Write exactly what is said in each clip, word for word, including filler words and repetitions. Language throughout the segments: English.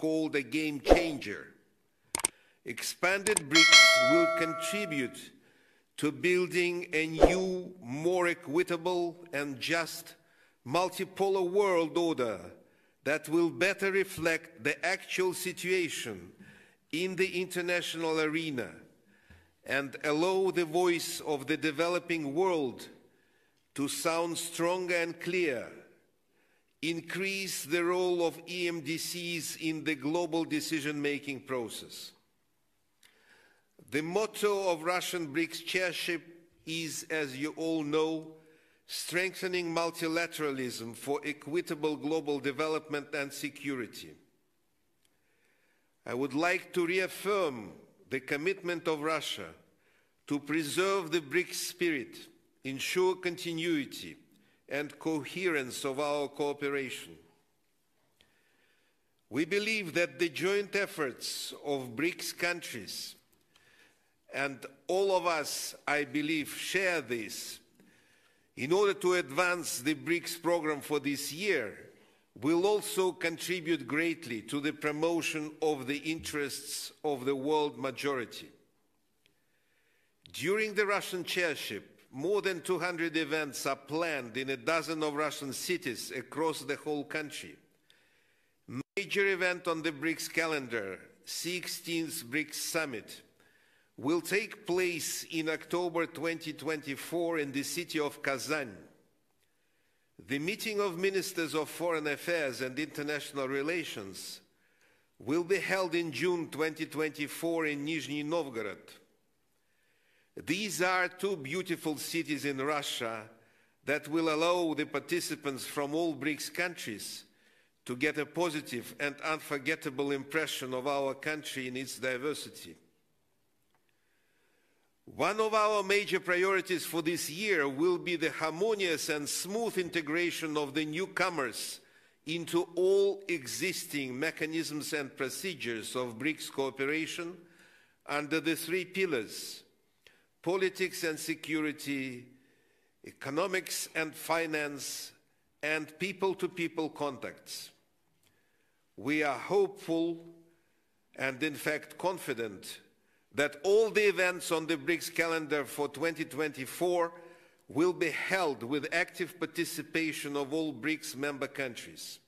called a game changer. Expanded BRICS will contribute to building a new, more equitable and just multipolar world order that will better reflect the actual situation in the international arena and allow the voice of the developing world to sound stronger and clear, increase the role of E M D Cs in the global decision-making process. The motto of Russian BRICS chairship is, as you all know, strengthening multilateralism for equitable global development and security. I would like to reaffirm the commitment of Russia to preserve the BRICS spirit, ensure continuity and coherence of our cooperation. We believe that the joint efforts of BRICS countries, and all of us, I believe, share this, in order to advance the BRICS program for this year, will also contribute greatly to the promotion of the interests of the world majority. During the Russian chairship, more than two hundred events are planned in a dozen of Russian cities across the whole country. Major event on the BRICS calendar, sixteenth BRICS Summit, will take place in October twenty twenty-four in the city of Kazan. The meeting of ministers of foreign affairs and international relations will be held in June twenty twenty-four in Nizhny Novgorod. These are two beautiful cities in Russia that will allow the participants from all BRICS countries to get a positive and unforgettable impression of our country in its diversity. One of our major priorities for this year will be the harmonious and smooth integration of the newcomers into all existing mechanisms and procedures of BRICS cooperation under the three pillars: politics and security, economics and finance, and people-to-people contacts. We are hopeful and in fact confident that all the events on the BRICS calendar for twenty twenty-four will be held with active participation of all BRICS member countries.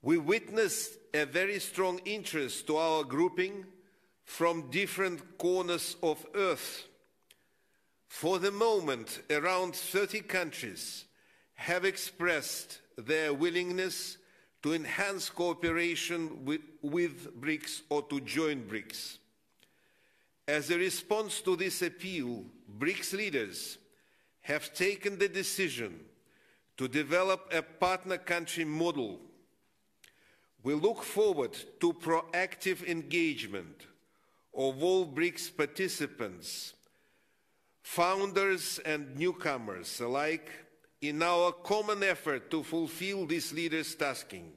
We witnessed a very strong interest to our grouping from different corners of Earth. For the moment, around thirty countries have expressed their willingness to enhance cooperation with, with BRICS or to join BRICS. As a response to this appeal, BRICS leaders have taken the decision to develop a partner country model. We look forward to proactive engagement of all BRICS participants, founders and newcomers alike, in our common effort to fulfill these leaders' tasking.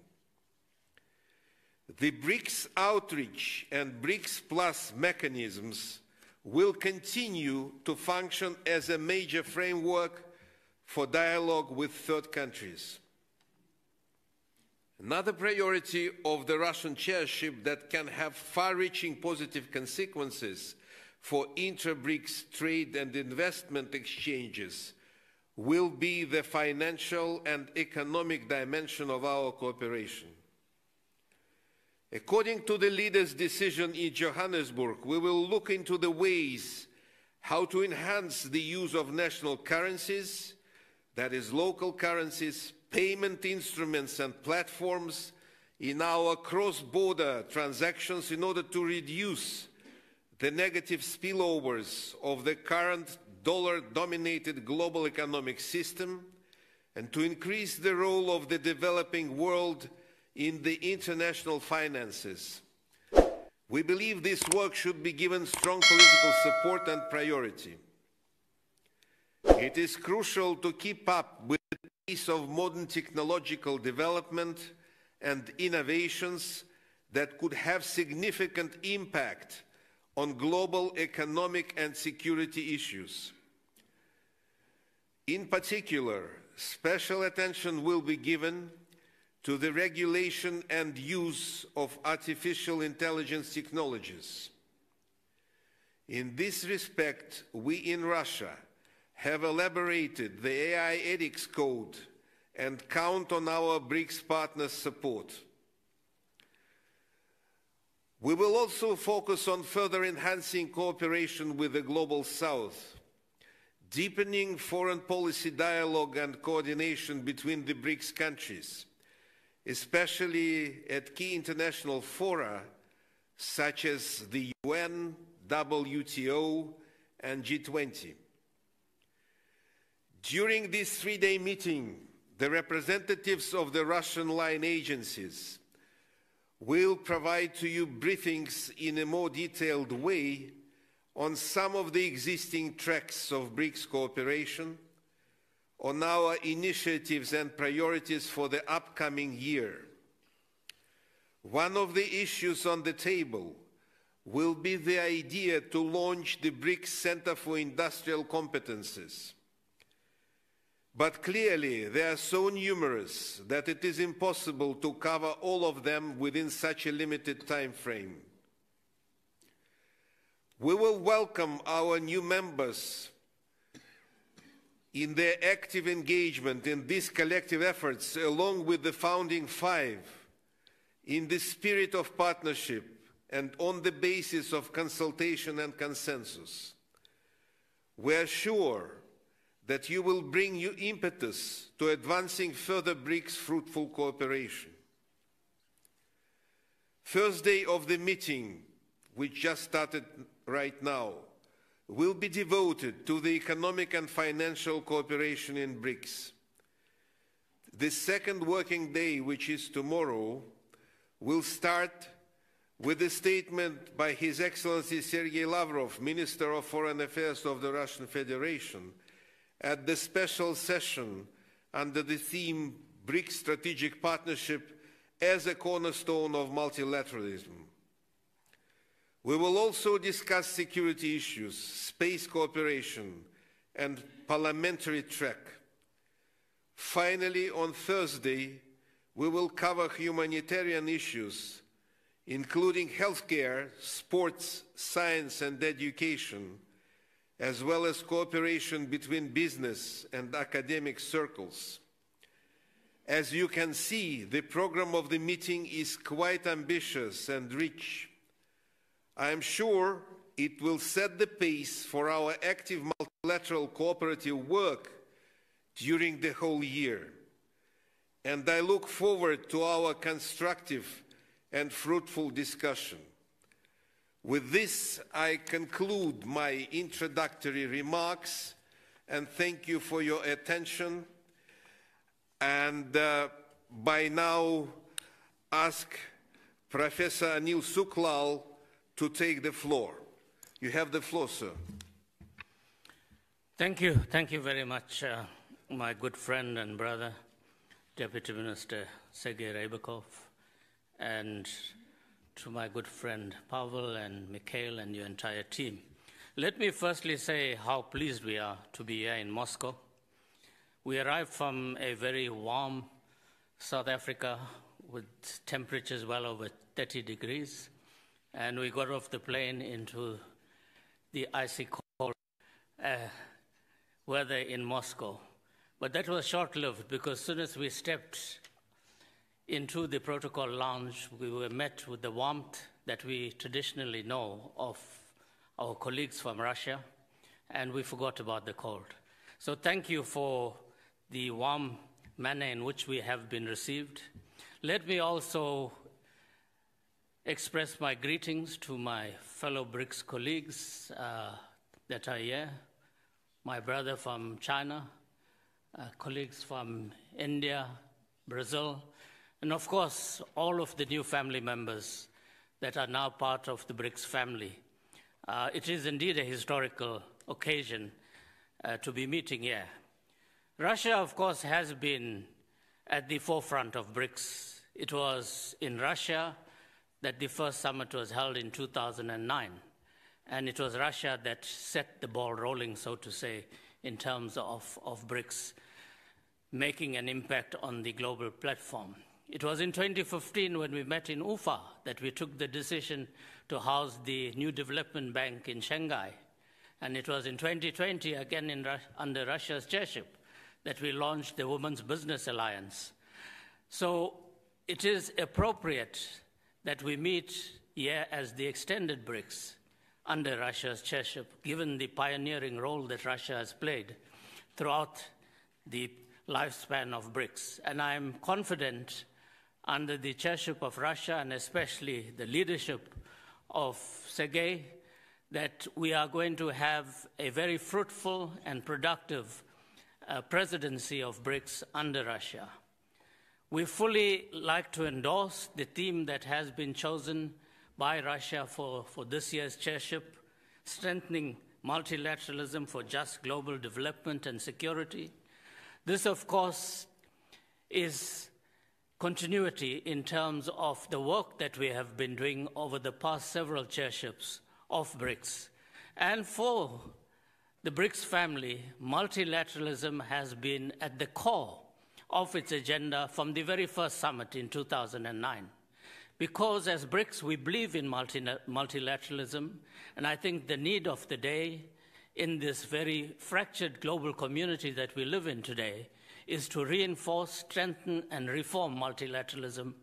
The BRICS outreach and BRICS Plus mechanisms will continue to function as a major framework for dialogue with third countries. Another priority of the Russian chairship that can have far-reaching positive consequences for intra-BRICS trade and investment exchanges will be the financial and economic dimension of our cooperation. According to the leaders' decision in Johannesburg, we will look into the ways how to enhance the use of national currencies, that is local currencies, payment instruments and platforms in our cross-border transactions in order to reduce the negative spillovers of the current dollar-dominated global economic system and to increase the role of the developing world in the international finances. We believe this work should be given strong political support and priority. It is crucial to keep up with the pace of modern technological development and innovations that could have significant impact on global economic and security issues. In particular, special attention will be given to the regulation and use of artificial intelligence technologies. In this respect, we in Russia have elaborated the A I ethics code and count on our BRICS partners' support. We will also focus on further enhancing cooperation with the Global South, deepening foreign policy dialogue and coordination between the BRICS countries, especially at key international fora such as the U N, W T O, and G twenty. During this three-day meeting, the representatives of the Russian line agencies will provide to you briefings in a more detailed way on some of the existing tracks of BRICS cooperation, on our initiatives and priorities for the upcoming year. One of the issues on the table will be the idea to launch the BRICS Center for Industrial Competences. But clearly, they are so numerous that it is impossible to cover all of them within such a limited time frame. We will welcome our new members in their active engagement in these collective efforts, along with the founding five, in the spirit of partnership and on the basis of consultation and consensus. We are sure that you will bring new impetus to advancing further BRICS fruitful cooperation. First day of the meeting, which just started right now, will be devoted to the economic and financial cooperation in BRICS. The second working day, which is tomorrow, will start with a statement by His Excellency Sergei Lavrov, Minister of Foreign Affairs of the Russian Federation, at the special session under the theme BRICS Strategic Partnership as a cornerstone of multilateralism. We will also discuss security issues, space cooperation, and parliamentary track. Finally, on Thursday, we will cover humanitarian issues, including healthcare, sports, science, and education, as well as cooperation between business and academic circles. As you can see, the program of the meeting is quite ambitious and rich. I am sure it will set the pace for our active multilateral cooperative work during the whole year. And I look forward to our constructive and fruitful discussion. With this, I conclude my introductory remarks and thank you for your attention. And uh, by now, ask Professor Anil Suklal to take the floor. You have the floor, sir. Thank you. Thank you very much, uh, my good friend and brother, Deputy Minister Sergei Ryabkov, and to my good friend Pavel and Mikhail and your entire team. Let me firstly say how pleased we are to be here in Moscow. We arrived from a very warm South Africa with temperatures well over thirty degrees, and we got off the plane into the icy cold uh, weather in Moscow. But that was short-lived, because as soon as we stepped into the protocol lounge, we were met with the warmth that we traditionally know of our colleagues from Russia, and we forgot about the cold. So thank you for the warm manner in which we have been received. Let me also express my greetings to my fellow BRICS colleagues uh, that are here, my brother from China, uh, colleagues from India, Brazil, and of course, all of the new family members that are now part of the BRICS family. Uh, it is indeed a historical occasion uh, to be meeting here. Russia, of course, has been at the forefront of BRICS. It was in Russia that the first summit was held in two thousand nine, and it was Russia that set the ball rolling, so to say, in terms of, of BRICS making an impact on the global platform. It was in twenty fifteen when we met in Ufa that we took the decision to house the New Development Bank in Shanghai. And it was in twenty twenty, again in Ru- under Russia's chairship, that we launched the Women's Business Alliance. So it is appropriate that we meet here as the extended BRICS under Russia's chairship, given the pioneering role that Russia has played throughout the lifespan of BRICS. And I'm confident under the chairship of Russia, and especially the leadership of Sergei, that we are going to have a very fruitful and productive uh, presidency of BRICS under Russia. We fully like to endorse the theme that has been chosen by Russia for, for this year's chairship, strengthening multilateralism for just global development and security. This, of course, is continuity in terms of the work that we have been doing over the past several chairships of BRICS. And for the BRICS family, multilateralism has been at the core of its agenda from the very first summit in two thousand nine. Because as BRICS, we believe in multilateralism, and I think the need of the day in this very fractured global community that we live in today is to reinforce, strengthen, and reform multilateralism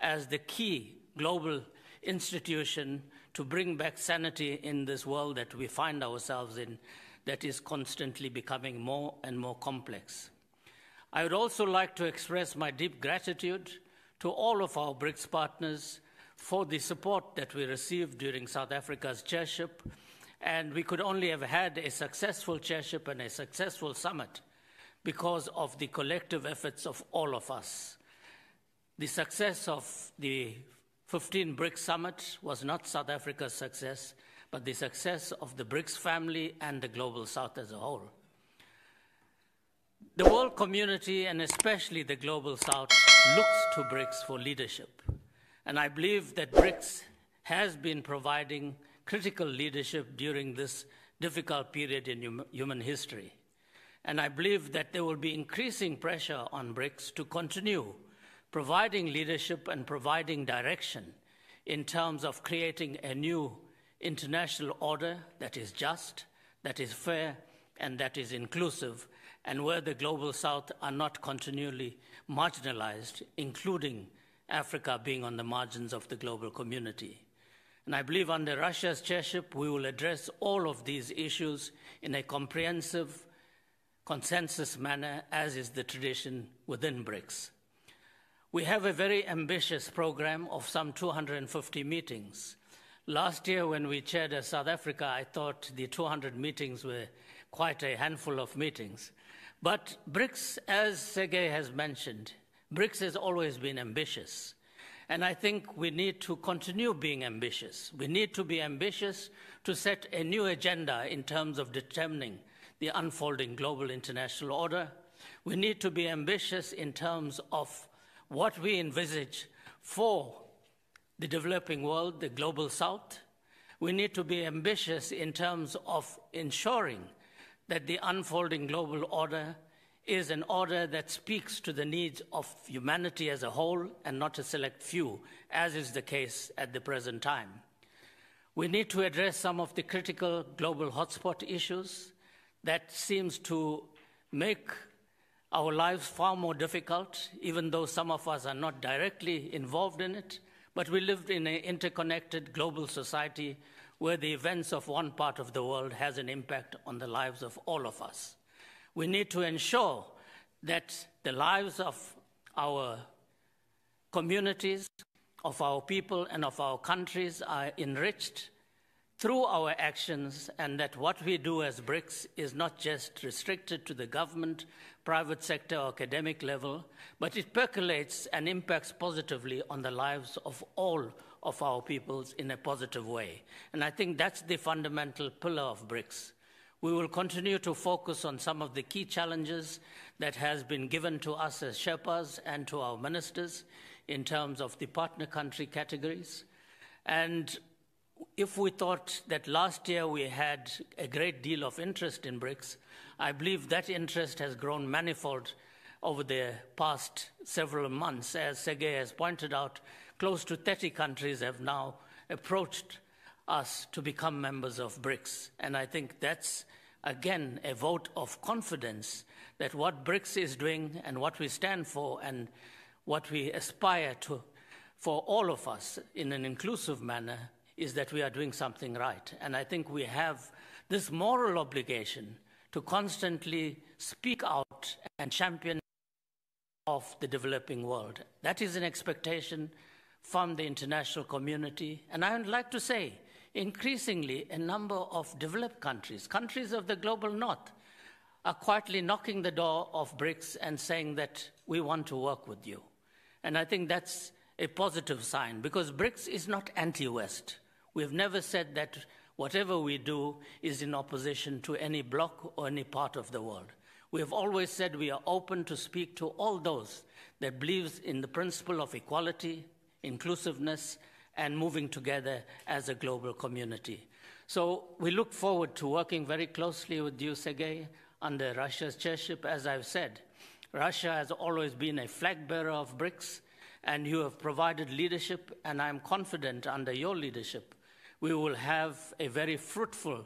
as the key global institution to bring back sanity in this world that we find ourselves in, that is constantly becoming more and more complex. I would also like to express my deep gratitude to all of our BRICS partners for the support that we received during South Africa's chairship, and we could only have had a successful chairship and a successful summit because of the collective efforts of all of us. The success of the fifteen BRICS Summit was not South Africa's success, but the success of the BRICS family and the Global South as a whole. The world community, and especially the Global South, looks to BRICS for leadership. And I believe that BRICS has been providing critical leadership during this difficult period in hum- human history. And I believe that there will be increasing pressure on BRICS to continue providing leadership and providing direction in terms of creating a new international order that is just, that is fair, and that is inclusive, and where the Global South are not continually marginalized, including Africa being on the margins of the global community. And I believe under Russia's chairship, we will address all of these issues in a comprehensive, consensus manner, as is the tradition within BRICS. We have a very ambitious program of some two hundred fifty meetings. Last year when we chaired as South Africa, I thought the two hundred meetings were quite a handful of meetings. But BRICS, as Sergei has mentioned, BRICS has always been ambitious. And I think we need to continue being ambitious. We need to be ambitious to set a new agenda in terms of determining the unfolding global international order. We need to be ambitious in terms of what we envisage for the developing world, the Global South. We need to be ambitious in terms of ensuring that the unfolding global order is an order that speaks to the needs of humanity as a whole and not a select few, as is the case at the present time. We need to address some of the critical global hotspot issues that seems to make our lives far more difficult, even though some of us are not directly involved in it, but we lived in an interconnected global society where the events of one part of the world has an impact on the lives of all of us. We need to ensure that the lives of our communities, of our people, and of our countries are enriched through our actions, and that what we do as BRICS is not just restricted to the government, private sector, or academic level, but it percolates and impacts positively on the lives of all of our peoples in a positive way. And I think that's the fundamental pillar of BRICS. We will continue to focus on some of the key challenges that has been given to us as Sherpas and to our ministers in terms of the partner country categories. And if we thought that last year we had a great deal of interest in BRICS, I believe that interest has grown manifold over the past several months. As Sergei has pointed out, close to thirty countries have now approached us to become members of BRICS. And I think that's, again, a vote of confidence that what BRICS is doing and what we stand for and what we aspire to for all of us in an inclusive manner is that we are doing something right. And I think we have this moral obligation to constantly speak out and champion of the developing world. That is an expectation from the international community. And I would like to say, increasingly, a number of developed countries, countries of the global north, are quietly knocking the door of BRICS and saying that we want to work with you. And I think that's a positive sign, because BRICS is not anti-West. We've never said that whatever we do is in opposition to any bloc or any part of the world. We have always said we are open to speak to all those that believes in the principle of equality, inclusiveness, and moving together as a global community. So we look forward to working very closely with you, Sergei, under Russia's chairship. As I've said, Russia has always been a flag bearer of BRICS, and you have provided leadership, and I'm confident under your leadership, we will have a very fruitful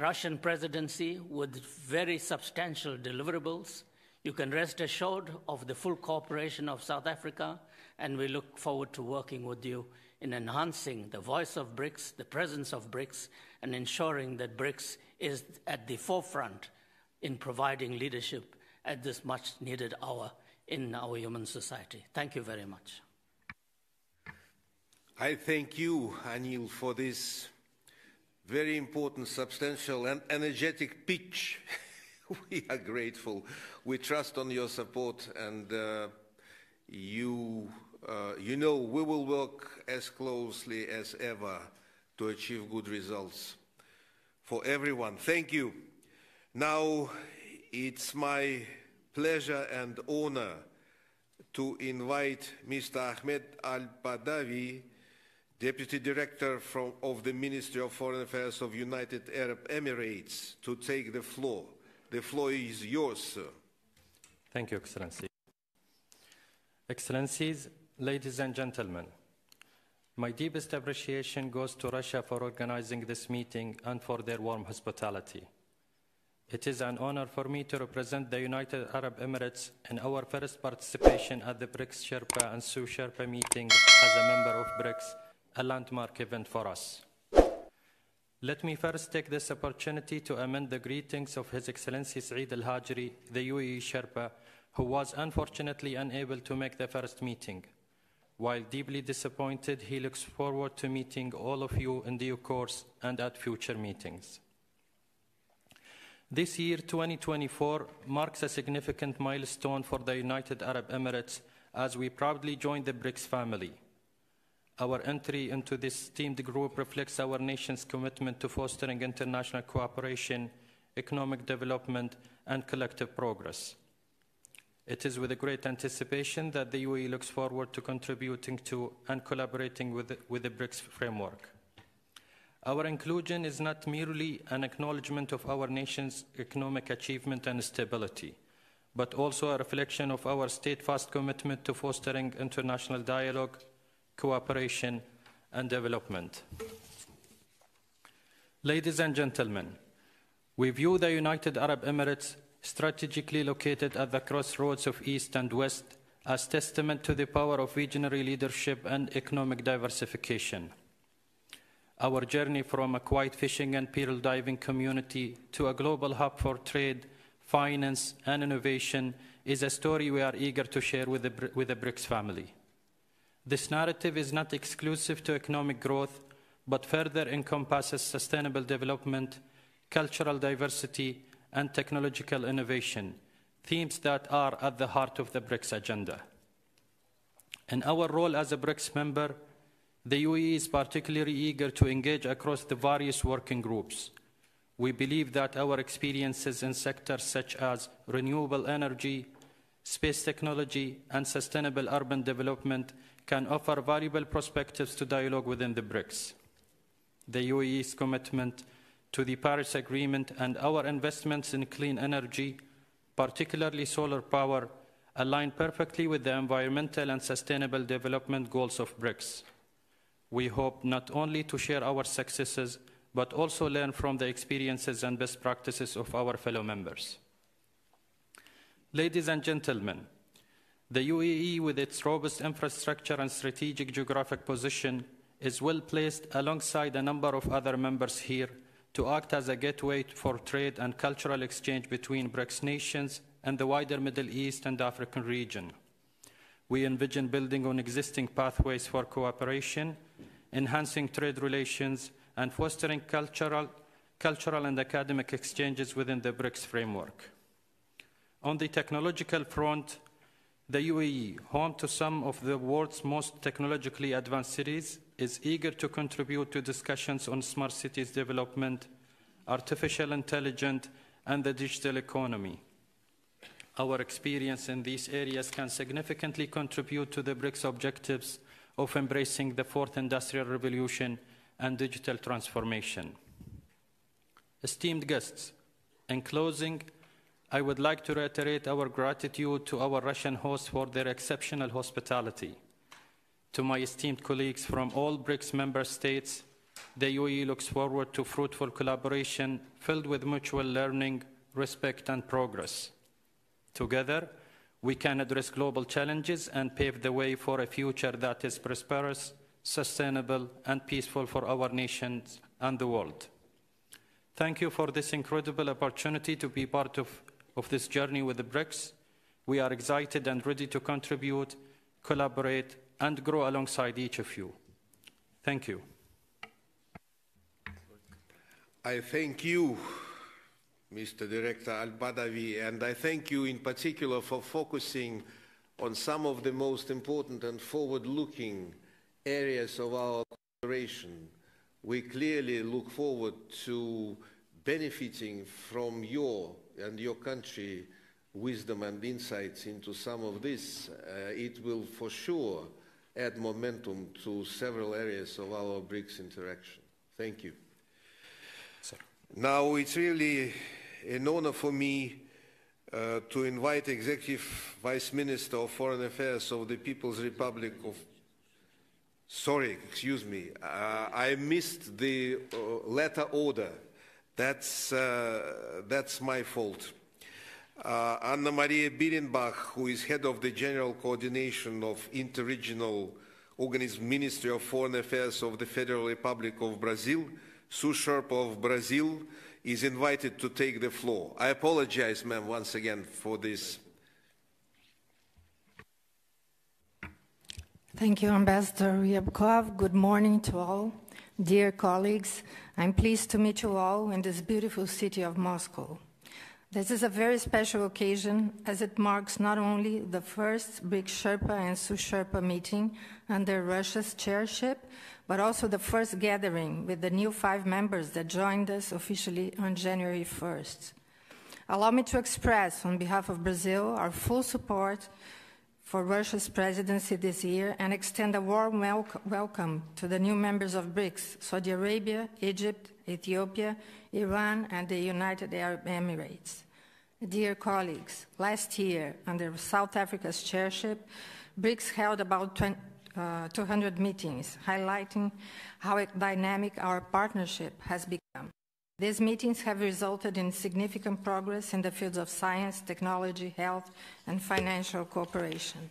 Russian presidency with very substantial deliverables. You can rest assured of the full cooperation of South Africa, and we look forward to working with you in enhancing the voice of BRICS, the presence of BRICS, and ensuring that BRICS is at the forefront in providing leadership at this much needed hour in our human society. Thank you very much. I thank you, Anil, for this very important, substantial and energetic pitch. We are grateful. We trust on your support, and uh, you, uh, you know we will work as closely as ever to achieve good results for everyone. Thank you. Now it's my pleasure and honor to invite Mister Ahmed Al-Badawi, Deputy Director from, of the Ministry of Foreign Affairs of United Arab Emirates, to take the floor. The floor is yours, sir. Thank you, Excellency. Excellencies, ladies and gentlemen, my deepest appreciation goes to Russia for organizing this meeting and for their warm hospitality. It is an honor for me to represent the United Arab Emirates in our first participation at the BRICS Sherpa and Sous Sherpa meeting as a member of BRICS, a landmark event for us. Let me first take this opportunity to amend the greetings of His Excellency Saeed Al-Hajri, the U A E Sherpa, who was unfortunately unable to make the first meeting. While deeply disappointed, he looks forward to meeting all of you in due course and at future meetings. This year, twenty twenty-four, marks a significant milestone for the United Arab Emirates as we proudly join the BRICS family. Our entry into this esteemed group reflects our nation's commitment to fostering international cooperation, economic development, and collective progress. It is with a great anticipation that the U A E looks forward to contributing to and collaborating with, with the BRICS framework. Our inclusion is not merely an acknowledgement of our nation's economic achievement and stability, but also a reflection of our steadfast commitment to fostering international dialogue, cooperation, and development. Ladies and gentlemen, we view the United Arab Emirates, strategically located at the crossroads of East and West, as testament to the power of visionary leadership and economic diversification. Our journey from a quiet fishing and pearl diving community to a global hub for trade, finance, and innovation is a story we are eager to share with the, with the BRICS family. This narrative is not exclusive to economic growth, but further encompasses sustainable development, cultural diversity, and technological innovation, themes that are at the heart of the BRICS agenda. In our role as a BRICS member, the U A E is particularly eager to engage across the various working groups. We believe that our experiences in sectors such as renewable energy, space technology, and sustainable urban development can offer valuable perspectives to dialogue within the BRICS. The U A E's commitment to the Paris Agreement and our investments in clean energy, particularly solar power, align perfectly with the environmental and sustainable development goals of BRICS. We hope not only to share our successes, but also learn from the experiences and best practices of our fellow members. Ladies and gentlemen, the U A E, with its robust infrastructure and strategic geographic position, is well placed alongside a number of other members here to act as a gateway for trade and cultural exchange between BRICS nations and the wider Middle East and African region. We envision building on existing pathways for cooperation, enhancing trade relations, and fostering cultural, cultural and academic exchanges within the BRICS framework. On the technological front, the U A E, home to some of the world's most technologically advanced cities, is eager to contribute to discussions on smart cities development, artificial intelligence, and the digital economy. Our experience in these areas can significantly contribute to the BRICS objectives of embracing the fourth industrial revolution and digital transformation. Esteemed guests, in closing, I would like to reiterate our gratitude to our Russian hosts for their exceptional hospitality. To my esteemed colleagues from all BRICS member states, the U A E looks forward to fruitful collaboration filled with mutual learning, respect, and progress. Together, we can address global challenges and pave the way for a future that is prosperous, sustainable, and peaceful for our nations and the world. Thank you for this incredible opportunity to be part of, of this journey with the BRICS. We are excited and ready to contribute, collaborate, and grow alongside each of you. Thank you. I thank you, Mister Director Al-Badawi, and I thank you in particular for focusing on some of the most important and forward-looking areas of our cooperation. We clearly look forward to benefiting from your and your country's wisdom and insights into some of this. Uh, it will for sure add momentum to several areas of our BRICS interaction. Thank you. Sir. Now, it's really an honor for me uh, to invite Executive Vice Minister of Foreign Affairs of the People's Republic of... Sorry, excuse me, uh, I missed the uh, letter order. That's, uh, that's my fault. Uh, Anna Maria Birenbach, who is head of the General Coordination of Interregional Organism Ministry of Foreign Affairs of the Federal Republic of Brazil, Su Sherpa of Brazil, is invited to take the floor. I apologize, ma'am, once again for this. Thank you, Ambassador Ryabkov. Good morning to all. Dear colleagues, I'm pleased to meet you all in this beautiful city of Moscow. This is a very special occasion as it marks not only the first BRICS Sherpa and Su Sherpa meeting under Russia's chairship, but also the first gathering with the new five members that joined us officially on January first. Allow me to express on behalf of Brazil our full support for Russia's presidency this year and extend a warm wel welcome to the new members of BRICS, Saudi Arabia, Egypt, Ethiopia, Iran, and the United Arab Emirates. Dear colleagues, last year, under South Africa's chairship, BRICS held about twenty, uh, two hundred meetings, highlighting how dynamic our partnership has become. These meetings have resulted in significant progress in the fields of science, technology, health, and financial cooperation.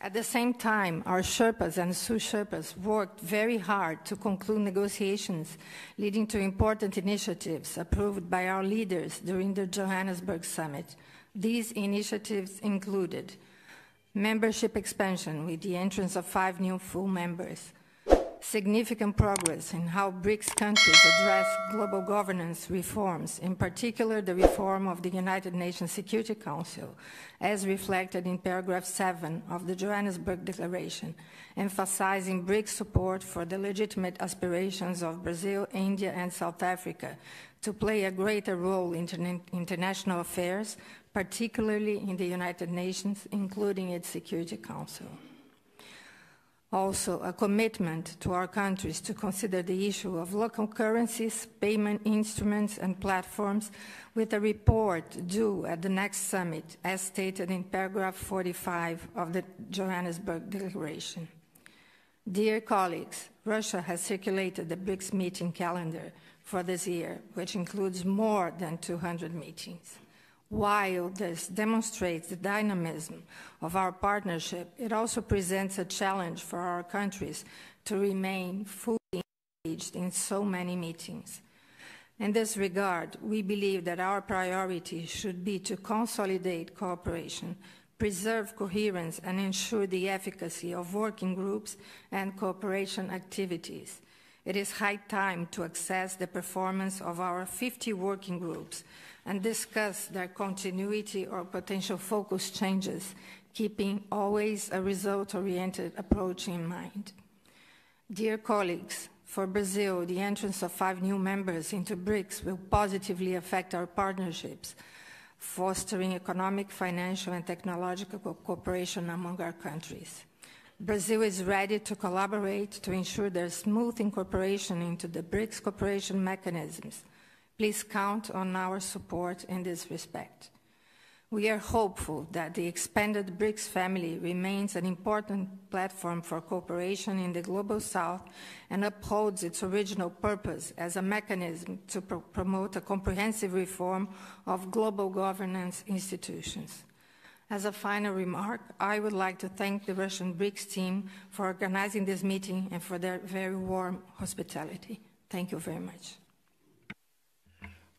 At the same time, our Sherpas and Su Sherpas worked very hard to conclude negotiations leading to important initiatives approved by our leaders during the Johannesburg Summit. These initiatives included membership expansion with the entrance of five new full members, significant progress in how BRICS countries address global governance reforms, in particular the reform of the United Nations Security Council, as reflected in paragraph seven of the Johannesburg Declaration, emphasizing BRICS support for the legitimate aspirations of Brazil, India, and South Africa to play a greater role in international affairs, particularly in the United Nations, including its Security Council. Also, a commitment to our countries to consider the issue of local currencies, payment instruments and platforms with a report due at the next summit, as stated in paragraph forty-five of the Johannesburg Declaration. Dear colleagues, Russia has circulated the BRICS meeting calendar for this year, which includes more than two hundred meetings. While this demonstrates the dynamism of our partnership, it also presents a challenge for our countries to remain fully engaged in so many meetings. In this regard, we believe that our priority should be to consolidate cooperation, preserve coherence, and ensure the efficacy of working groups and cooperation activities. It is high time to assess the performance of our fifty working groups and discuss their continuity or potential focus changes, keeping always a result-oriented approach in mind. Dear colleagues, for Brazil, the entrance of five new members into BRICS will positively affect our partnerships, fostering economic, financial, and technological cooperation among our countries. Brazil is ready to collaborate to ensure their smooth incorporation into the BRICS cooperation mechanisms. Please count on our support in this respect. We are hopeful that the expanded BRICS family remains an important platform for cooperation in the Global South and upholds its original purpose as a mechanism to pro- promote a comprehensive reform of global governance institutions. As a final remark, I would like to thank the Russian BRICS team for organizing this meeting and for their very warm hospitality. Thank you very much.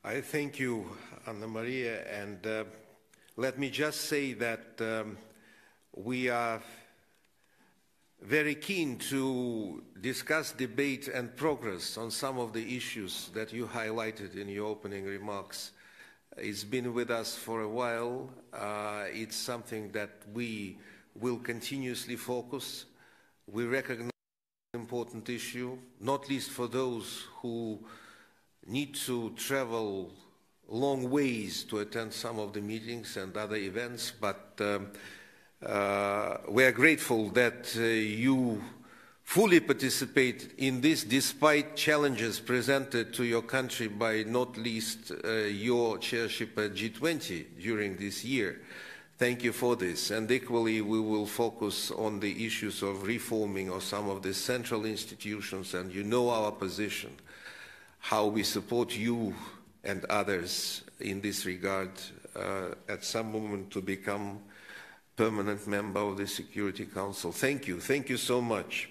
I thank you, Anna Maria, and uh, let me just say that um, we are very keen to discuss, debate, and progress on some of the issues that you highlighted in your opening remarks. It's been with us for a while. Uh, it's something that we will continuously focus. We recognize an important issue, not least for those who need to travel long ways to attend some of the meetings and other events, but um, uh, we are grateful that uh, you fully participate in this, despite challenges presented to your country by not least uh, your chairship at G twenty during this year. Thank you for this. And equally, we will focus on the issues of reforming of some of the central institutions, and you know our position, how we support you and others in this regard uh, at some moment to become permanent member of the Security Council. Thank you. Thank you so much.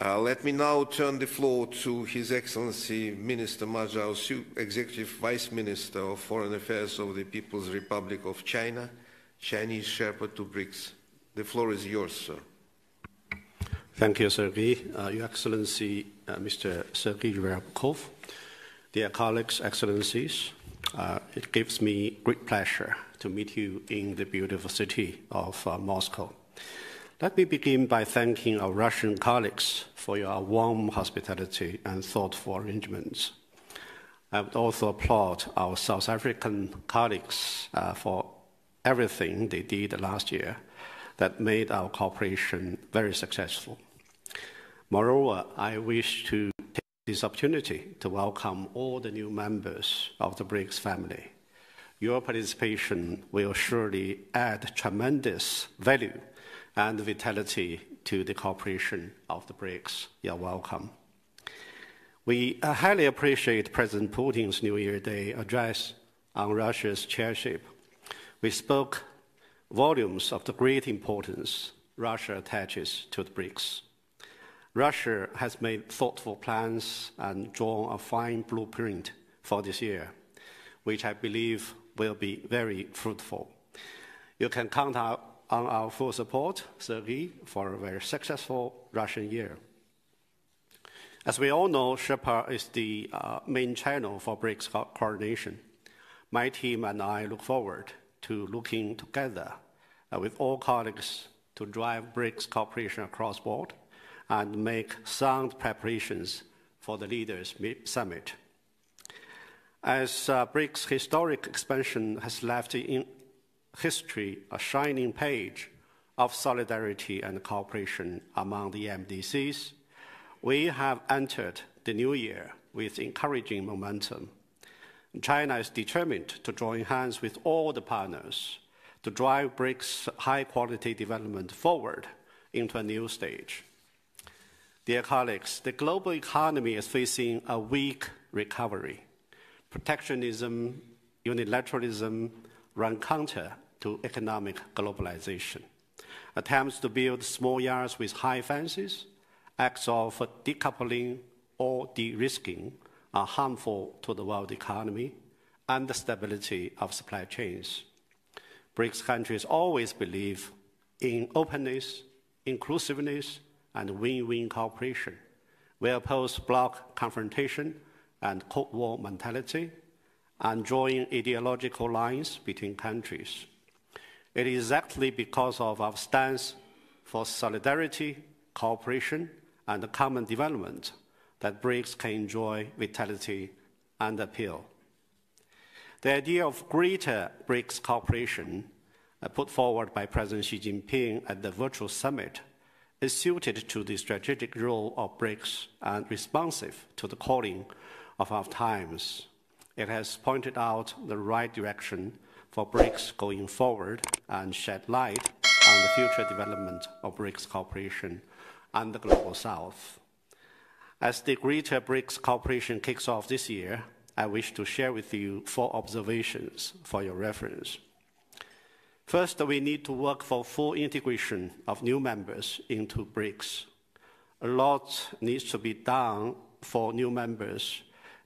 Uh, let me now turn the floor to His Excellency Minister Mahdi Safari, Executive Vice Minister of Foreign Affairs of the People's Republic of China, Chinese Sherpa to BRICS. The floor is yours, sir. Thank you, Sergei. Uh, Your Excellency, uh, Mister Sergei Ryabkov, dear colleagues, Excellencies, uh, it gives me great pleasure to meet you in the beautiful city of uh, Moscow. Let me begin by thanking our Russian colleagues for your warm hospitality and thoughtful arrangements. I would also applaud our South African colleagues uh, for everything they did last year that made our cooperation very successful. Moreover, I wish to take this opportunity to welcome all the new members of the BRICS family. Your participation will surely add tremendous value and vitality to the cooperation of the BRICS. You are welcome. We highly appreciate President Putin's New Year Day address on Russia's chairship. We spoke volumes of the great importance Russia attaches to the BRICS. Russia has made thoughtful plans and drawn a fine blueprint for this year, which I believe will be very fruitful. You can count out on our full support, Sergei, for a very successful Russian year. As we all know, Sherpa is the uh, main channel for BRICS co coordination. My team and I look forward to looking together uh, with all colleagues to drive BRICS cooperation across board and make sound preparations for the Leaders' Summit. As uh, BRICS' historic expansion has left in history a shining page of solidarity and cooperation among the E M D Cs, we have entered the new year with encouraging momentum. China is determined to join hands with all the partners to drive BRICS high-quality development forward into a new stage. Dear colleagues, the global economy is facing a weak recovery. Protectionism, unilateralism run counter to economic globalization. Attempts to build small yards with high fences, acts of decoupling or de-risking are harmful to the world economy and the stability of supply chains. BRICS countries always believe in openness, inclusiveness, and win-win cooperation. We oppose bloc confrontation and Cold War mentality, and drawing ideological lines between countries. It is exactly because of our stance for solidarity, cooperation, and common development that BRICS can enjoy vitality and appeal. The idea of greater BRICS cooperation, put forward by President Xi Jinping at the virtual summit, is suited to the strategic role of BRICS and responsive to the calling of our times. It has pointed out the right direction for BRICS going forward and shed light on the future development of BRICS cooperation and the Global South. As the Greater BRICS cooperation kicks off this year, I wish to share with you four observations for your reference. First, we need to work for full integration of new members into BRICS. A lot needs to be done for new members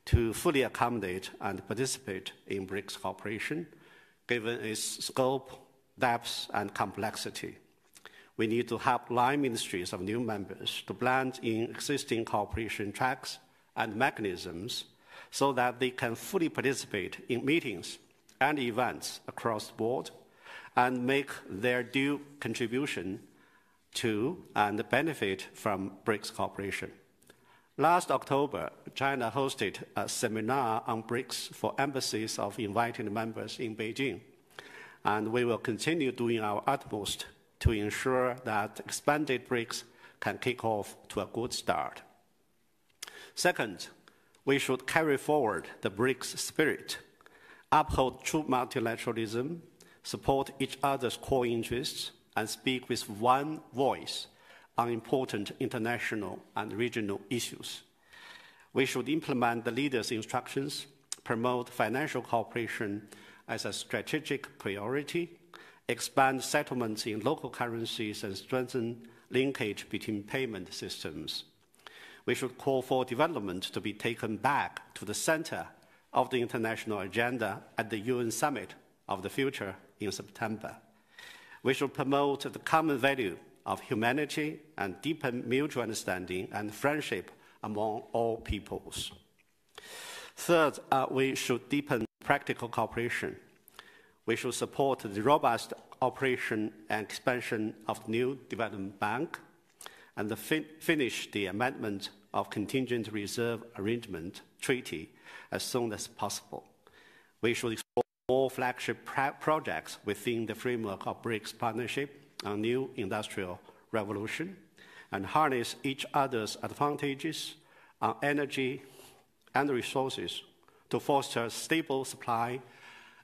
to fully accommodate and participate in BRICS cooperation, given its scope, depth, and complexity. We need to help line ministries of new members to blend in existing cooperation tracks and mechanisms so that they can fully participate in meetings and events across the board and make their due contribution to and benefit from BRICS cooperation. Last October, China hosted a seminar on BRICS for embassies of invited members in Beijing, and we will continue doing our utmost to ensure that expanded BRICS can kick off to a good start. Second, we should carry forward the BRICS spirit, uphold true multilateralism, support each other's core interests, and speak with one voice on important international and regional issues. We should implement the leaders' instructions, promote financial cooperation as a strategic priority, expand settlements in local currencies, and strengthen linkage between payment systems. We should call for development to be taken back to the center of the international agenda at the U N Summit of the Future in September. We should promote the common value of humanity and deepen mutual understanding and friendship among all peoples. Third, uh, we should deepen practical cooperation. We should support the robust operation and expansion of the New Development Bank and the fin finish the amendment of Contingent Reserve Arrangement Treaty as soon as possible. We should explore more flagship projects within the framework of BRICS partnership on new industrial revolution and harness each other's advantages on energy and resources to foster a stable supply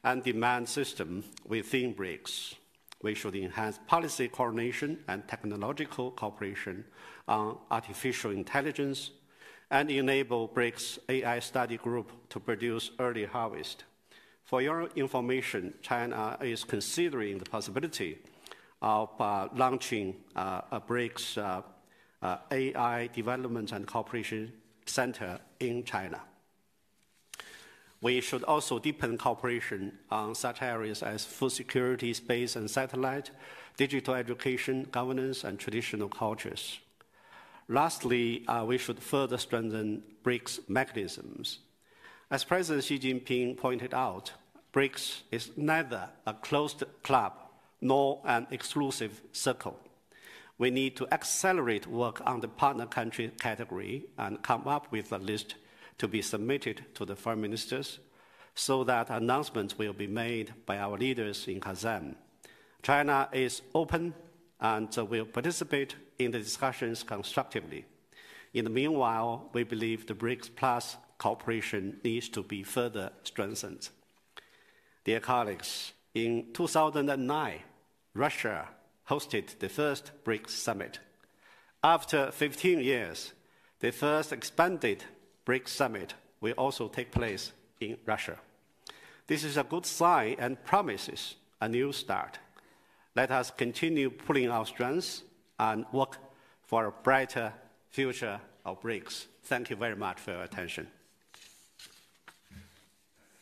and demand system within BRICS. We should enhance policy coordination and technological cooperation on artificial intelligence and enable BRICS A I study group to produce early harvest. For your information, China is considering the possibility of uh, launching uh, a BRICS uh, uh, A I Development and Cooperation Center in China. We should also deepen cooperation on such areas as food security, space and satellite, digital education, governance, and traditional cultures. Lastly, uh, we should further strengthen BRICS mechanisms. As President Xi Jinping pointed out, BRICS is neither a closed club nor an exclusive circle. We need to accelerate work on the partner country category and come up with a list to be submitted to the foreign ministers so that announcements will be made by our leaders in Kazan. China is open and uh, will participate in the discussions constructively. In the meanwhile, we believe the BRICS Plus cooperation needs to be further strengthened. Dear colleagues, in two thousand nine, Russia hosted the first BRICS Summit. After fifteen years, the first expanded BRICS Summit will also take place in Russia. This is a good sign and promises a new start. Let us continue pulling our strengths and work for a brighter future of BRICS. Thank you very much for your attention.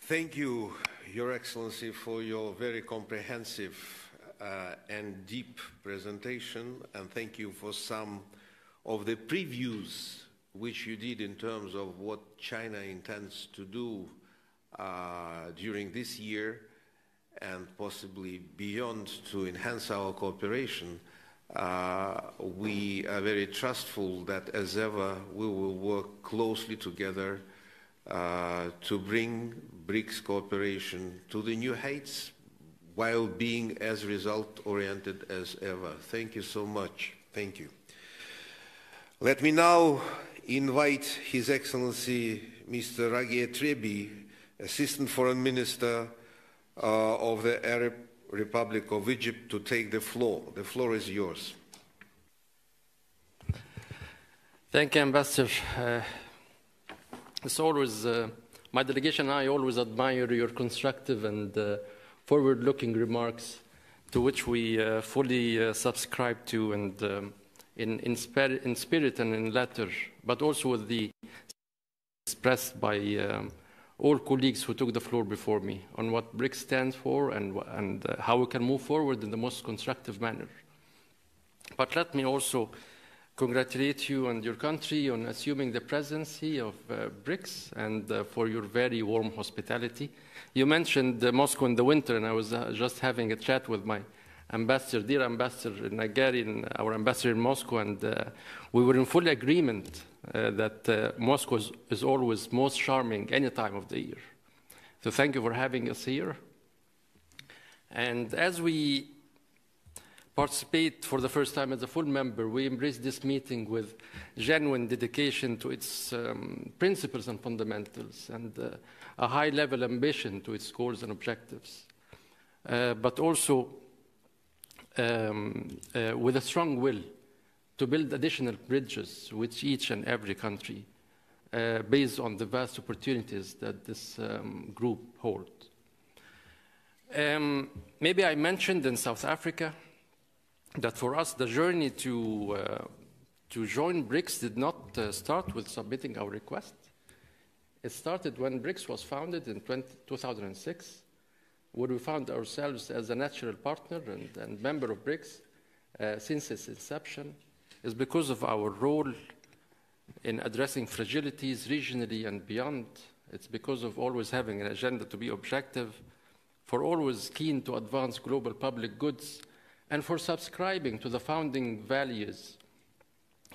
Thank you, Your Excellency, for your very comprehensive uh, and deep presentation, and thank you for some of the previews which you did in terms of what China intends to do uh, during this year and possibly beyond to enhance our cooperation. Uh, we are very trustful that, as ever, we will work closely together uh, to bring BRICS cooperation to the new heights while being as result-oriented as ever. Thank you so much. Thank you. Let me now invite His Excellency Mister Ragheb Trebi, Assistant Foreign Minister uh, of the Arab Republic of Egypt, to take the floor. The floor is yours. Thank you, Ambassador. Uh, it's always, uh, my delegation and I always admire your constructive and uh, forward-looking remarks, to which we uh, fully uh, subscribe to, and um, in, in, spirit, in spirit and in letter, but also with the expressed by um, all colleagues who took the floor before me on what BRICS stands for and, and uh, how we can move forward in the most constructive manner. But let me also congratulate you and your country on assuming the presidency of uh, BRICS, and uh, for your very warm hospitality. You mentioned uh, Moscow in the winter, and I was uh, just having a chat with my ambassador, dear ambassador Nagari, our ambassador in Moscow, and uh, we were in full agreement Uh, that uh, Moscow is, is always most charming any time of the year. So thank you for having us here. And as we participate for the first time as a full member, we embrace this meeting with genuine dedication to its um, principles and fundamentals, and uh, a high-level ambition to its goals and objectives, uh, but also um, uh, with a strong will to build additional bridges with each and every country uh, based on the vast opportunities that this um, group holds. Um, maybe I mentioned in South Africa that for us the journey to, uh, to join BRICS did not uh, start with submitting our request. It started when BRICS was founded in two thousand six, where we found ourselves as a natural partner and, and member of BRICS uh, since its inception, is because of our role in addressing fragilities regionally and beyond. It's because of always having an agenda to be objective, for always keen to advance global public goods, and for subscribing to the founding values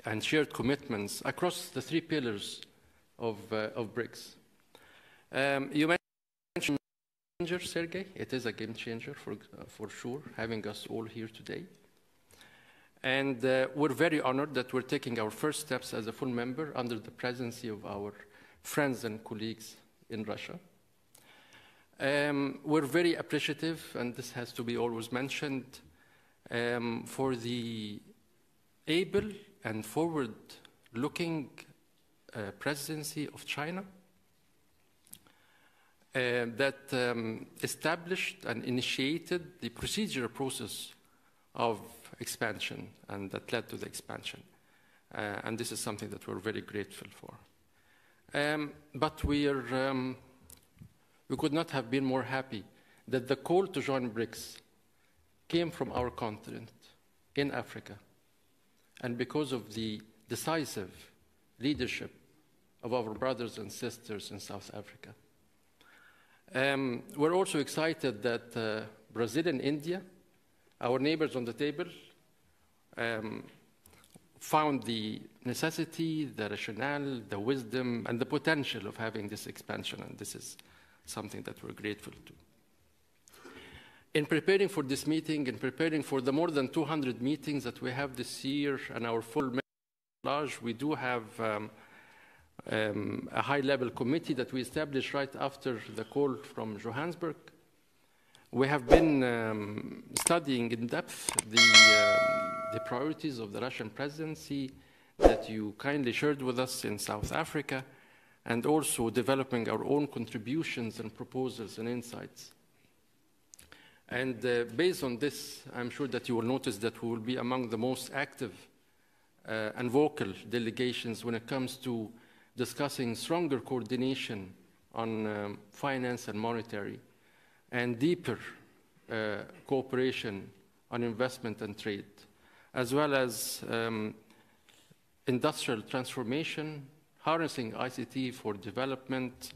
and shared commitments across the three pillars of, uh, of BRICS. Um, you mentioned Sergei. It is a game changer for, uh, for sure, having us all here today. And uh, we're very honored that we're taking our first steps as a full member under the presidency of our friends and colleagues in Russia. Um, we're very appreciative, and this has to be always mentioned, um, for the able and forward-looking uh, presidency of China uh, that um, established and initiated the procedural process of expansion, and that led to the expansion. Uh, and this is something that we're very grateful for. Um, but we, are, um, we could not have been more happy that the call to join BRICS came from our continent in Africa, and because of the decisive leadership of our brothers and sisters in South Africa. Um, we're also excited that uh, Brazil and India, our neighbors on the table, um, found the necessity, the rationale, the wisdom, and the potential of having this expansion, and this is something that we're grateful to. In preparing for this meeting and preparing for the more than two hundred meetings that we have this year and our full large, we do have um, um, a high-level committee that we established right after the call from Johannesburg. We have been um, studying in depth the, um, the priorities of the Russian presidency that you kindly shared with us in South Africa, and also developing our own contributions and proposals and insights. And uh, based on this, I'm sure that you will notice that we will be among the most active uh, and vocal delegations when it comes to discussing stronger coordination on um, finance and monetary, and deeper uh, cooperation on investment and trade, as well as um, industrial transformation, harnessing I C T for development,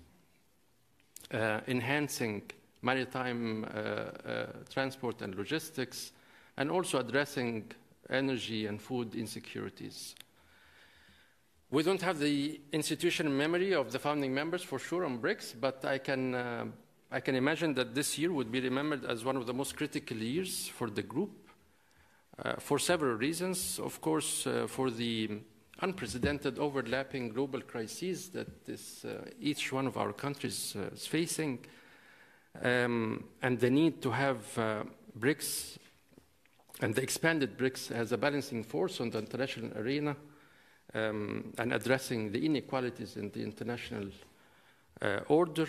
uh, enhancing maritime uh, uh, transport and logistics, and also addressing energy and food insecurities. We don't have the institutional memory of the founding members for sure on BRICS, but I can, uh, I can imagine that this year would be remembered as one of the most critical years for the group uh, for several reasons. Of course, uh, for the unprecedented overlapping global crises that this, uh, each one of our countries uh, is facing, Um, and the need to have uh, BRICS and the expanded BRICS as a balancing force on the international arena um, and addressing the inequalities in the international uh, order,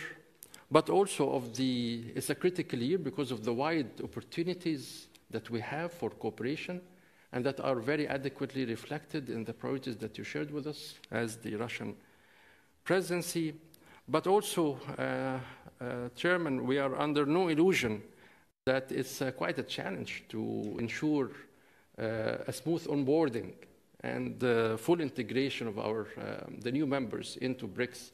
but also of the, it's a critical year because of the wide opportunities that we have for cooperation and that are very adequately reflected in the priorities that you shared with us as the Russian presidency. But also, uh, uh, Chairman, we are under no illusion that it's uh, quite a challenge to ensure uh, a smooth onboarding and uh, full integration of our, uh, the new members into BRICS.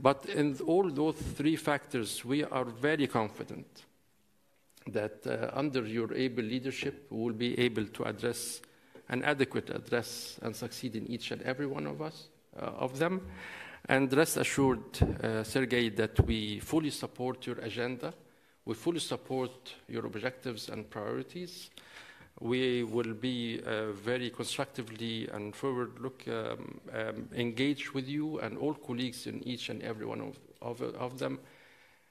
But in all those three factors, we are very confident that uh, under your able leadership, we will be able to address an adequate address and succeed in each and every one of us, uh, of them. And rest assured, uh, Sergei, that we fully support your agenda. We fully support your objectives and priorities. We will be uh, very constructively and forward-look um, um, engaged with you and all colleagues in each and every one of, of, of them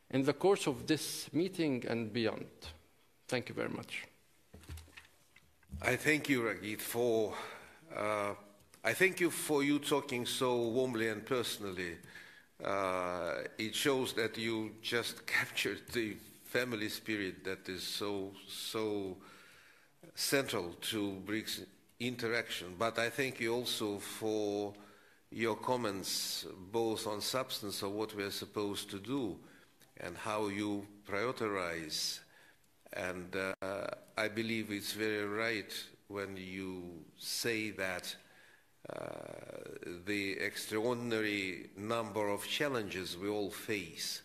in the course of this meeting and beyond. Thank you very much. I thank you, Ragheb, for uh I thank you for you talking so warmly and personally. Uh, it shows that you just captured the family spirit that is so, so central to BRICS interaction. But I thank you also for your comments both on substance of what we are supposed to do and how you prioritize. And uh, I believe it's very right when you say that Uh, the extraordinary number of challenges we all face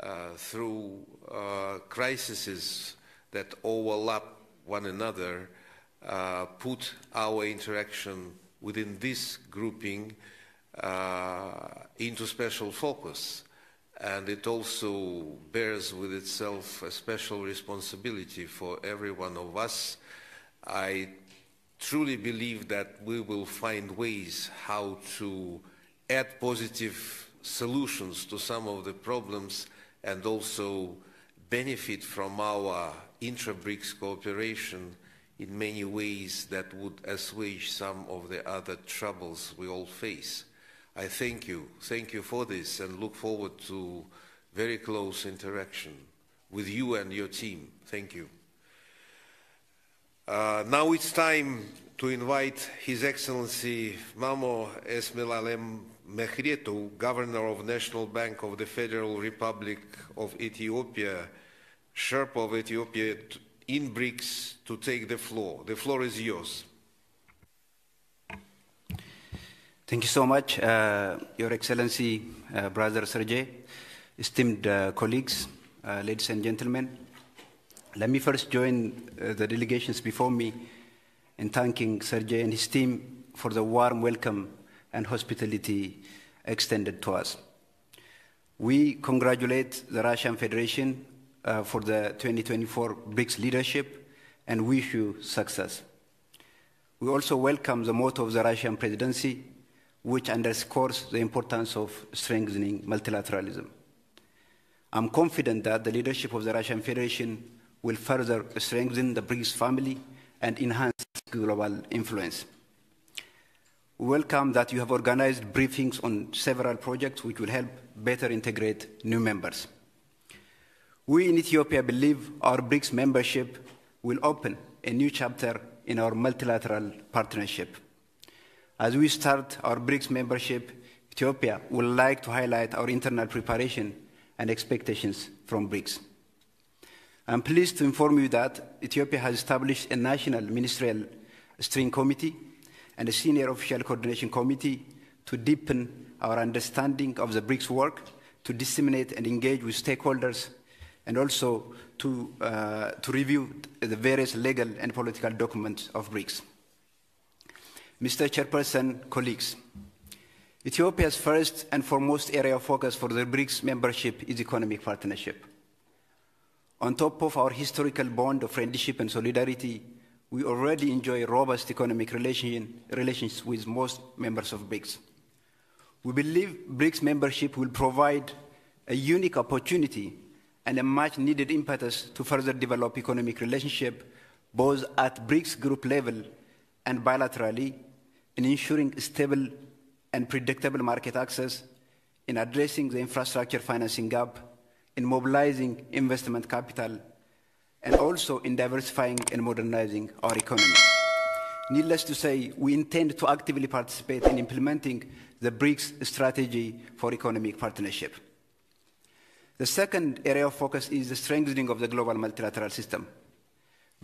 uh, through uh, crises that overlap one another uh, put our interaction within this grouping uh, into special focus, and it also bears with itself a special responsibility for every one of us. I truly believe that we will find ways how to add positive solutions to some of the problems and also benefit from our intra-BRICS cooperation in many ways that would assuage some of the other troubles we all face. I thank you. Thank you for this and look forward to very close interaction with you and your team. Thank you. Uh, now it's time to invite His Excellency Mamo Esmelalem Mehretu, Governor of National Bank of the Federal Republic of Ethiopia, Sherpa of Ethiopia in BRICS, to take the floor. The floor is yours. Thank you so much, uh, Your Excellency, uh, Brother Sergei, esteemed uh, colleagues, uh, ladies and gentlemen. Let me first join uh, the delegations before me in thanking Sergei and his team for the warm welcome and hospitality extended to us. We congratulate the Russian Federation uh, for the twenty twenty-four BRICS leadership and wish you success. We also welcome the motto of the Russian presidency, which underscores the importance of strengthening multilateralism. I'm confident that the leadership of the Russian Federation will further strengthen the BRICS family and enhance global influence. We welcome that you have organized briefings on several projects which will help better integrate new members. We in Ethiopia believe our BRICS membership will open a new chapter in our multilateral partnership. As we start our BRICS membership, Ethiopia would like to highlight our internal preparation and expectations from BRICS. I'm pleased to inform you that Ethiopia has established a national ministerial steering committee and a senior official coordination committee to deepen our understanding of the BRICS work, to disseminate and engage with stakeholders, and also to, uh, to review the various legal and political documents of BRICS. Mister Chairperson, colleagues, Ethiopia's first and foremost area of focus for the BRICS membership is economic partnership. On top of our historical bond of friendship and solidarity, we already enjoy robust economic relation, relations with most members of BRICS. We believe BRICS membership will provide a unique opportunity and a much-needed impetus to further develop economic relationship, both at BRICS group level and bilaterally, in ensuring stable and predictable market access, in addressing the infrastructure financing gap, in mobilizing investment capital, and also in diversifying and modernizing our economy. Needless to say, we intend to actively participate in implementing the BRICS strategy for economic partnership. The second area of focus is the strengthening of the global multilateral system.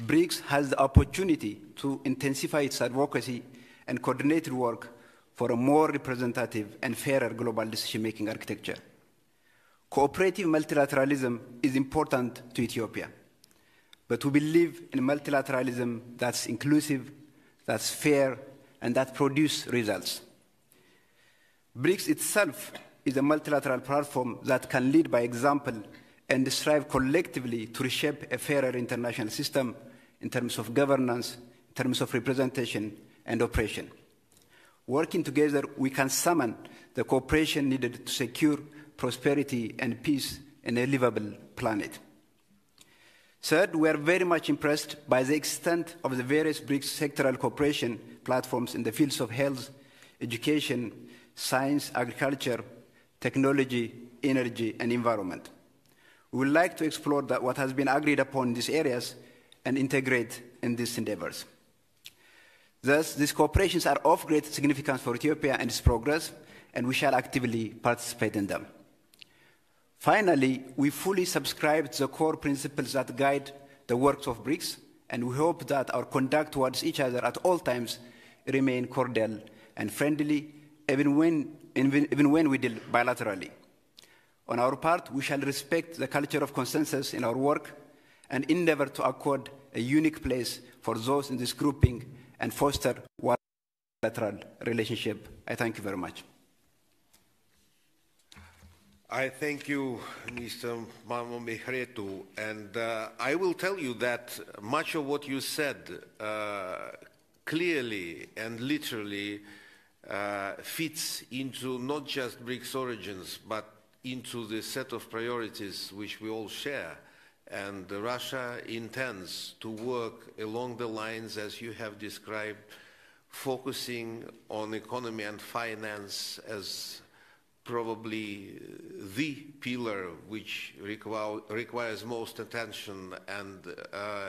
BRICS has the opportunity to intensify its advocacy and coordinated work for a more representative and fairer global decision-making architecture. Cooperative multilateralism is important to Ethiopia, but we believe in multilateralism that's inclusive, that's fair, and that produces results. BRICS itself is a multilateral platform that can lead by example and strive collectively to reshape a fairer international system in terms of governance, in terms of representation and operation. Working together, we can summon the cooperation needed to secure prosperity and peace in a livable planet. Third, we are very much impressed by the extent of the various BRICS sectoral cooperation platforms in the fields of health, education, science, agriculture, technology, energy, and environment. We would like to explore that what has been agreed upon in these areas and integrate in these endeavors. Thus, these cooperations are of great significance for Ethiopia and its progress, and we shall actively participate in them. Finally, we fully subscribe to the core principles that guide the works of BRICS, and we hope that our conduct towards each other at all times remain cordial and friendly, even when, even when we deal bilaterally. On our part, we shall respect the culture of consensus in our work and endeavor to accord a unique place for those in this grouping and foster one bilateral relationship. I thank you very much. I thank you, Mister Mamo Mehretu, and uh, I will tell you that much of what you said uh, clearly and literally uh, fits into not just BRICS origins, but into the set of priorities which we all share. And Russia intends to work along the lines as you have described, focusing on economy and finance as probably the pillar which require, requires most attention and uh,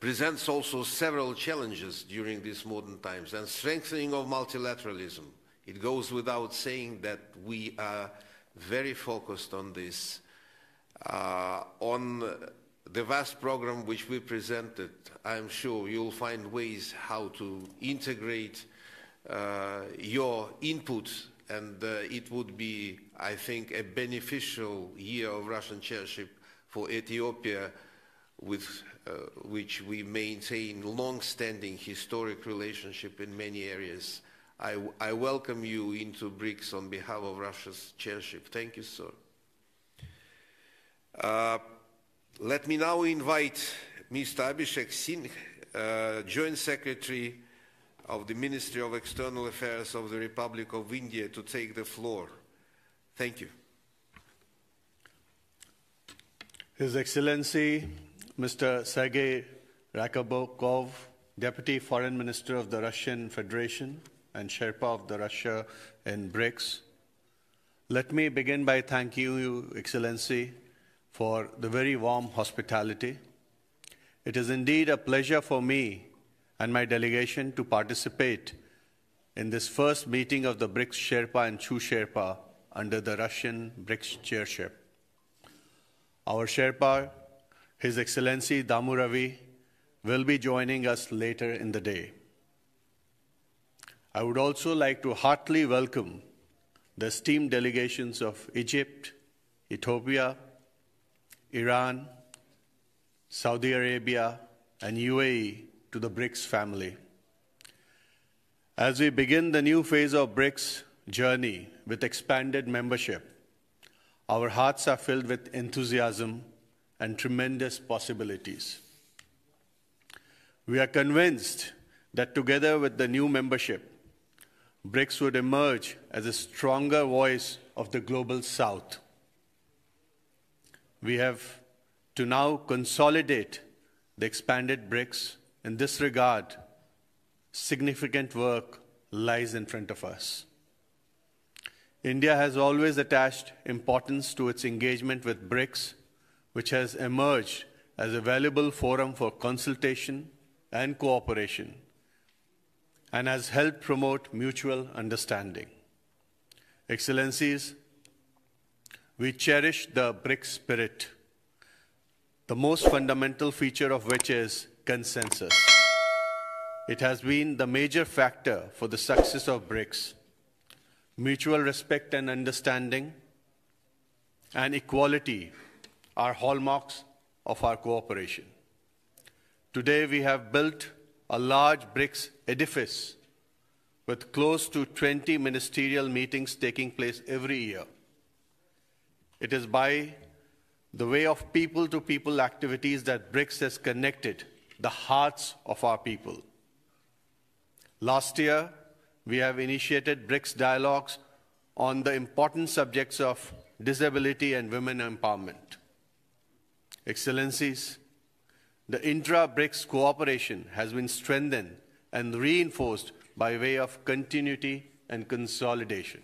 presents also several challenges during these modern times. And strengthening of multilateralism. It goes without saying that we are very focused on this, uh, on the vast program which we presented. I'm sure you'll find ways how to integrate uh, your input. And uh, it would be, I think, a beneficial year of Russian chairship for Ethiopia, with uh, which we maintain long-standing historic relationship in many areas. I, I welcome you into BRICS on behalf of Russia's chairship. Thank you, sir. Uh, Let me now invite Mister Abhishek Singh, uh, Joint Secretary of the Ministry of External Affairs of the Republic of India, to take the floor. Thank you. His Excellency, Mister Sergei Ryabkov, Deputy Foreign Minister of the Russian Federation and Sherpa of the Russia and BRICS. Let me begin by thanking you, Excellency, for the very warm hospitality. It is indeed a pleasure for me and my delegation to participate in this first meeting of the BRICS Sherpa and Chu Sherpa under the Russian BRICS chairship. Our Sherpa, His Excellency Damu Ravi, will be joining us later in the day. I would also like to heartily welcome the esteemed delegations of Egypt, Ethiopia, Iran, Saudi Arabia, and U A E to the BRICS family. As we begin the new phase of BRICS journey with expanded membership, our hearts are filled with enthusiasm and tremendous possibilities. We are convinced that together with the new membership, BRICS would emerge as a stronger voice of the Global South. We have to now consolidate the expanded BRICS. In this regard, significant work lies in front of us. India has always attached importance to its engagement with BRICS, which has emerged as a valuable forum for consultation and cooperation, and has helped promote mutual understanding. Excellencies, we cherish the BRICS spirit, the most fundamental feature of which is consensus. It has been the major factor for the success of BRICS. Mutual respect and understanding and equality are hallmarks of our cooperation. Today we have built a large BRICS edifice with close to twenty ministerial meetings taking place every year. It is by the way of people-to-people activities that BRICS has connected the hearts of our people. Last year, we have initiated BRICS dialogues on the important subjects of disability and women empowerment. Excellencies, the intra-BRICS cooperation has been strengthened and reinforced by way of continuity and consolidation.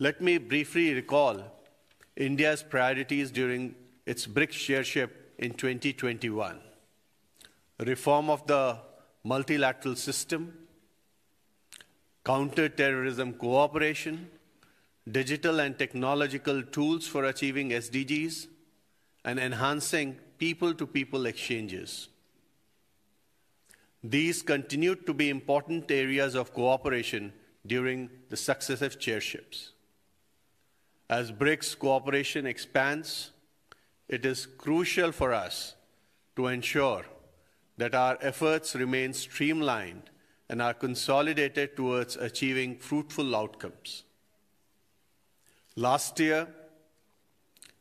Let me briefly recall India's priorities during its BRICS chairship in twenty twenty-one. Reform of the multilateral system, counter-terrorism cooperation, digital and technological tools for achieving S D Gs, and enhancing people-to-people exchanges. These continued to be important areas of cooperation during the successive chairships. As BRICS cooperation expands, it is crucial for us to ensure that our efforts remain streamlined and are consolidated towards achieving fruitful outcomes. Last year,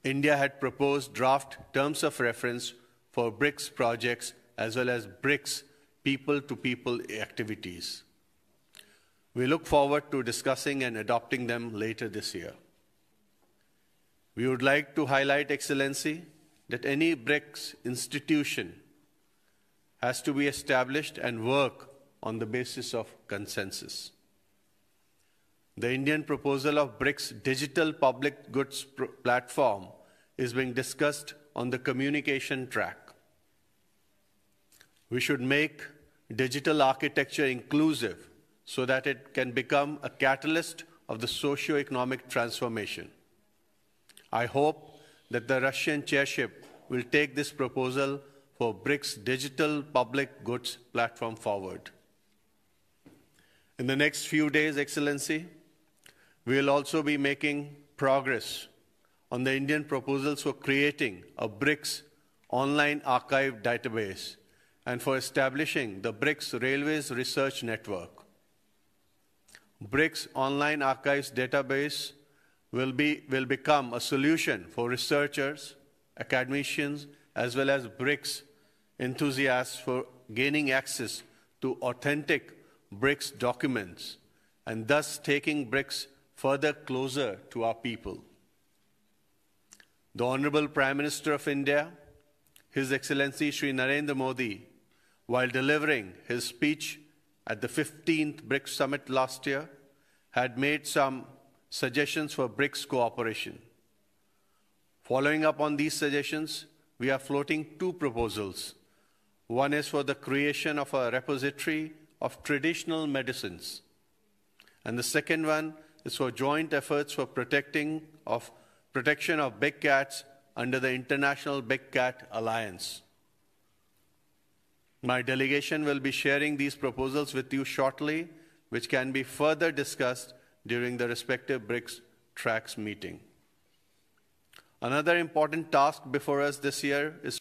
India had proposed draft terms of reference for BRICS projects as well as BRICS people-to-people activities. We look forward to discussing and adopting them later this year. We would like to highlight, Excellency, that any BRICS institution has to be established and work on the basis of consensus. The Indian proposal of BRICS Digital Public Goods Platform is being discussed on the communication track. We should make digital architecture inclusive so that it can become a catalyst of the socio-economic transformation. I hope that the Russian chairship will take this proposal for BRICS Digital Public Goods Platform forward. In the next few days, Excellency, we will also be making progress on the Indian proposals for creating a BRICS Online Archive Database and for establishing the BRICS Railways Research Network. BRICS Online Archives Database will be, will become a solution for researchers, academicians, as well as BRICS enthusiasts for gaining access to authentic BRICS documents and thus taking BRICS further closer to our people. The Honorable Prime Minister of India, His Excellency Shri Narendra Modi, while delivering his speech at the fifteenth BRICS Summit last year, had made some suggestions for BRICS cooperation. Following up on these suggestions, we are floating two proposals. One is for the creation of a repository of traditional medicines, and the second one is for joint efforts for protecting of protection of big cats under the International Big Cat Alliance. My delegation will be sharing these proposals with you shortly, which can be further discussed during the respective BRICS tracks meeting. Another important task before us this year is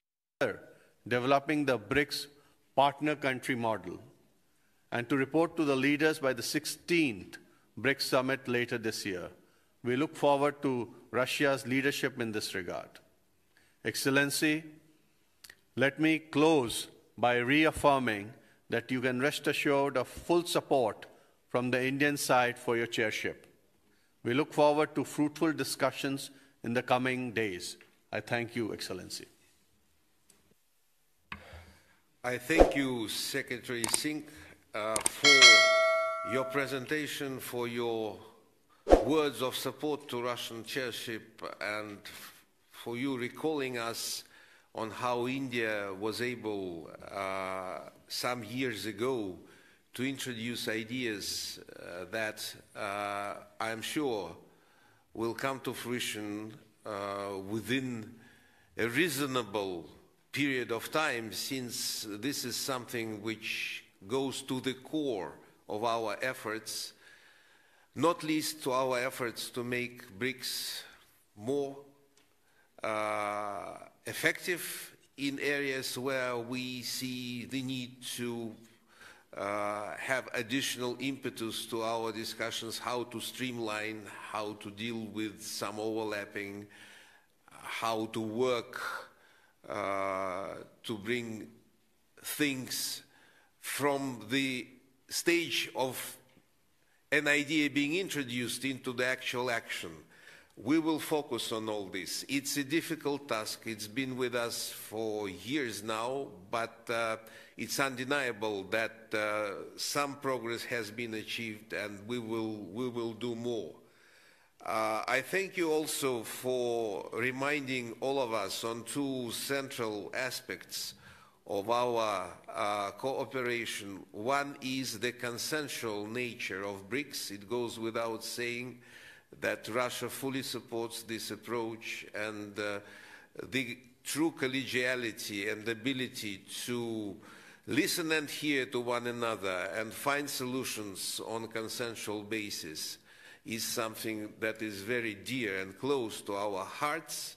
developing the BRICS partner country model, and to report to the leaders by the sixteenth BRICS Summit later this year. We look forward to Russia's leadership in this regard. Excellency, let me close by reaffirming that you can rest assured of full support from the Indian side for your chairship. We look forward to fruitful discussions in the coming days. I thank you, Excellency. I thank you, Secretary Singh, uh, for your presentation, for your words of support to Russian chairship, and for you recalling us on how India was able uh, some years ago to introduce ideas uh, that uh, I'm sure will come to fruition uh, within a reasonable period of time, since this is something which goes to the core of our efforts, not least to our efforts to make BRICS more uh, effective in areas where we see the need to uh, have additional impetus to our discussions, how to streamline, how to deal with some overlapping, how to work uh, to bring things from the stage of an idea being introduced into the actual action. We will focus on all this. It's a difficult task. It's been with us for years now, but uh, it's undeniable that uh, some progress has been achieved, and we will, we will do more. Uh, I thank you also for reminding all of us on two central aspects of our uh, cooperation. One is the consensual nature of BRICS. It goes without saying that Russia fully supports this approach, and uh, the true collegiality and ability to listen and hear to one another and find solutions on a consensual basis is something that is very dear and close to our hearts.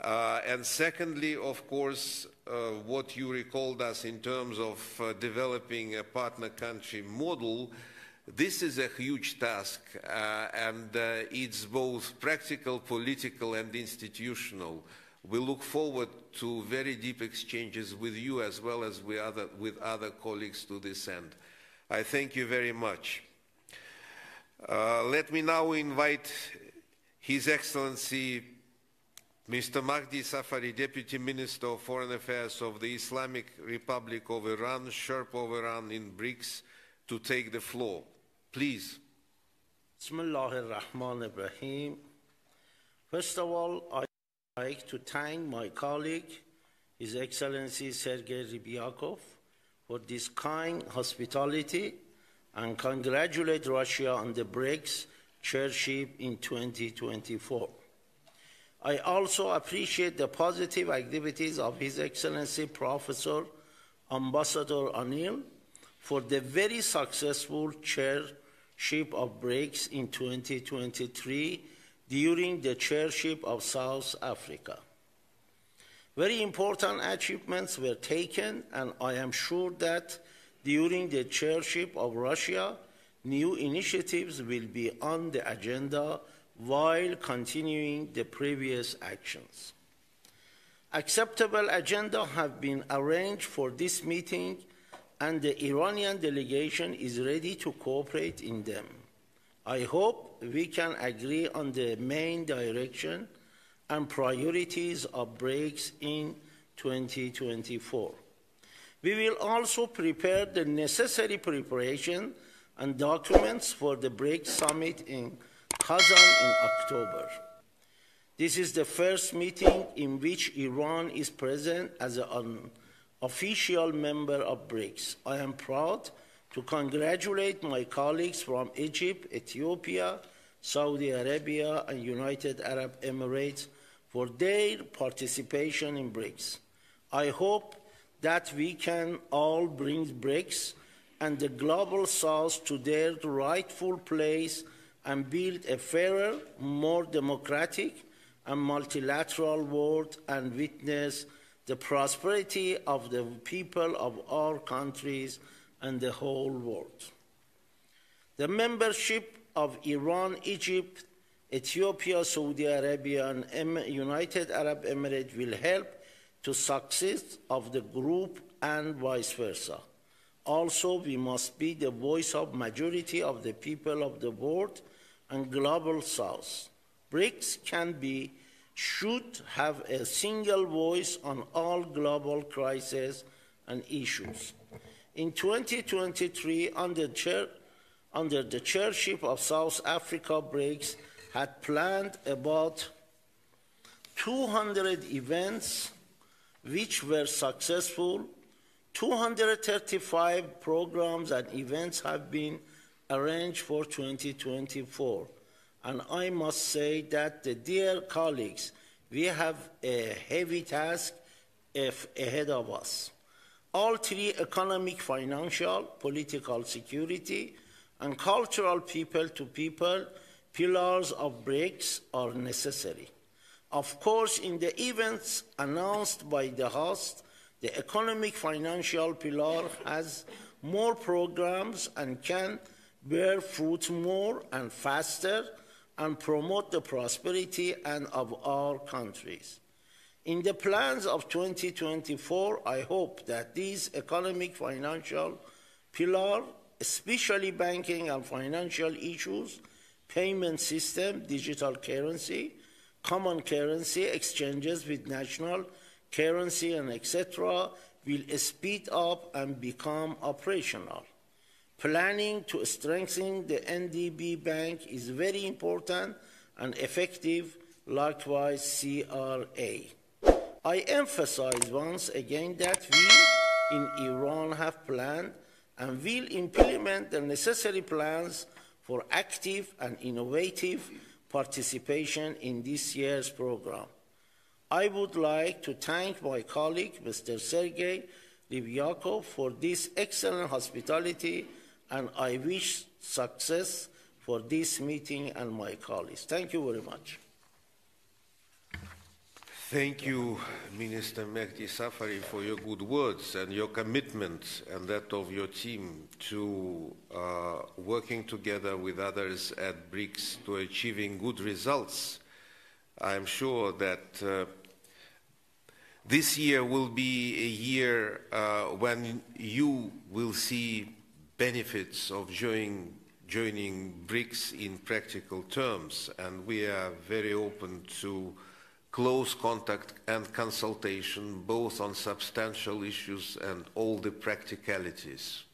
Uh, and secondly, of course, uh, what you recalled us in terms of uh, developing a partner country model, this is a huge task, uh, and uh, it's both practical, political, and institutional. We look forward to very deep exchanges with you, as well as with other, with other colleagues to this end. I thank you very much. Uh, let me now invite His Excellency Mister Mahdi Safari, Deputy Minister of Foreign Affairs of the Islamic Republic of Iran, Sherpa of Iran in BRICS, to take the floor. Please. Bismillahirrahmanirrahim. First of all, I would like to thank my colleague, His Excellency Sergei Ryabkov, for this kind hospitality, and congratulate Russia on the BRICS chairship in twenty twenty-four. I also appreciate the positive activities of His Excellency Professor Ambassador Anil for the very successful chairship of BRICS in twenty twenty-three during the chairship of South Africa. Very important achievements were taken, and I am sure that during the chairship of Russia, new initiatives will be on the agenda while continuing the previous actions. Acceptable agenda have been arranged for this meeting, and the Iranian delegation is ready to cooperate in them. I hope we can agree on the main direction and priorities of BRICS in twenty twenty-four. We will also prepare the necessary preparation and documents for the BRICS Summit in Kazan in October. This is the first meeting in which Iran is present as an official member of BRICS. I am proud to congratulate my colleagues from Egypt, Ethiopia, Saudi Arabia, and United Arab Emirates for their participation in BRICS. I hope that we can all bring BRICS and the Global South to their rightful place and build a fairer, more democratic, and multilateral world, and witness the prosperity of the people of our countries and the whole world. The membership of Iran, Egypt, Ethiopia, Saudi Arabia, and United Arab Emirates will help to succeed of the group and vice versa. Also, we must be the voice of majority of the people of the world and Global South. BRICS can be, should have a single voice on all global crises and issues. In twenty twenty-three, under, chair, under the chairship of South Africa, BRICS had planned about two hundred events which were successful. two hundred thirty-five programs and events have been arranged for twenty twenty-four. And I must say that, the dear colleagues, we have a heavy task ahead of us. All three, economic, financial, political security, and cultural people-to-people pillars of BRICS are necessary. Of course, in the events announced by the host, the economic financial pillar has more programs and can bear fruit more and faster, and promote the prosperity and of our countries. In the plans of twenty twenty-four, I hope that these economic financial pillar, especially banking and financial issues, payment system, digital currency, common currency, exchanges with national currency, and et cetera, will speed up and become operational. Planning to strengthen the N D B Bank is very important and effective, likewise C R A. I emphasize once again that we in Iran have planned and will implement the necessary plans for active and innovative participation in this year's program. I would like to thank my colleague, Mister Sergei Ryabkov, for this excellent hospitality, and I wish success for this meeting and my colleagues. Thank you very much. Thank you, Minister Mahdi Safari, for your good words and your commitment, and that of your team, to uh, working together with others at BRICS to achieving good results. I'm sure that uh, this year will be a year uh, when you will see benefits of join, joining BRICS in practical terms, and we are very open to close contact and consultation, both on substantial issues and all the practicalities.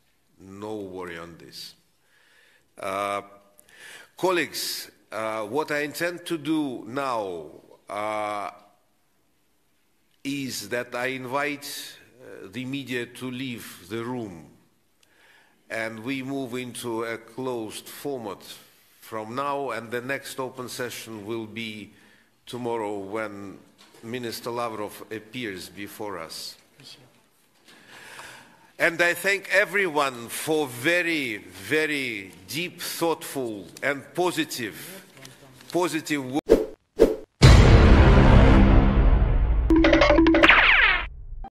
No worry on this. Uh, colleagues, uh, what I intend to do now uh, is that I invite uh, the media to leave the room, and we move into a closed format from now, and the next open session will be tomorrow when Minister Lavrov appears before us. And I thank everyone for very, very deep, thoughtful and positive, positive work.